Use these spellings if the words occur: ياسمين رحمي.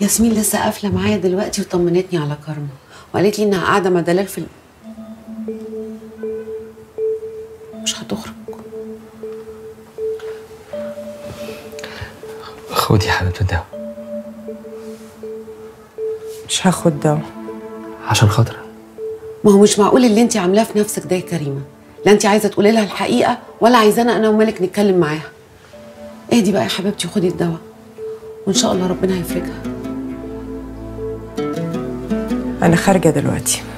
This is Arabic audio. ياسمين لسه قافله معايا دلوقتي وطمنتني على كارما وقالت لي انها قاعده مع دلال في مش هتخرج. خدي يا حبيبتي الدواء. مش هاخد دواء عشان خاطرك. ما هو مش معقول اللي انت عاملاه في نفسك ده يا كريمه، لا انت عايزه تقولي لها الحقيقه ولا عايزانا انا ومالك نتكلم معاها. اهدي بقى يا حبيبتي وخدي الدواء وان شاء الله ربنا هيفرجها. انا خارجه دلوقتي.